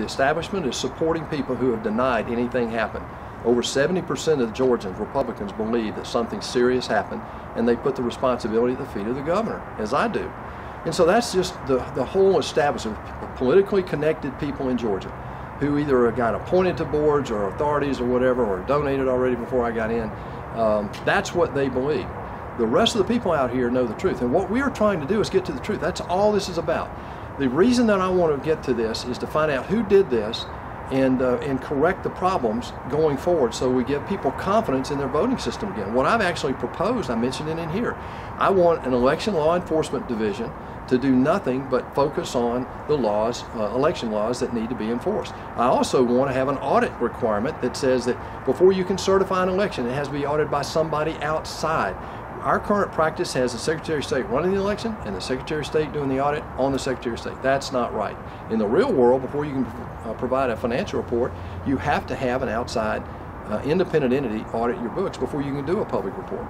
The establishment is supporting people who have denied anything happened. Over 70% of Georgians, Republicans, believe that something serious happened, and they put the responsibility at the feet of the governor, as I do. And so that's just the whole establishment of politically connected people in Georgia who either got appointed to boards or authorities or whatever, or donated already before I got in. That's what they believe. The rest of the people out here know the truth, and what we are trying to do is get to the truth. That's all this is about. The reason that I want to get to this is to find out who did this and correct the problems going forward, so we give people confidence in their voting system again. What I've actually proposed, I mentioned it in here, I want an election law enforcement division to do nothing but focus on the laws, election laws that need to be enforced. I also want to have an audit requirement that says that before you can certify an election, it has to be audited by somebody outside. Our current practice has the Secretary of State running the election and the Secretary of State doing the audit on the Secretary of State. That's not right. In the real world, before you can provide a financial report, you have to have an outside independent entity audit your books before you can do a public report.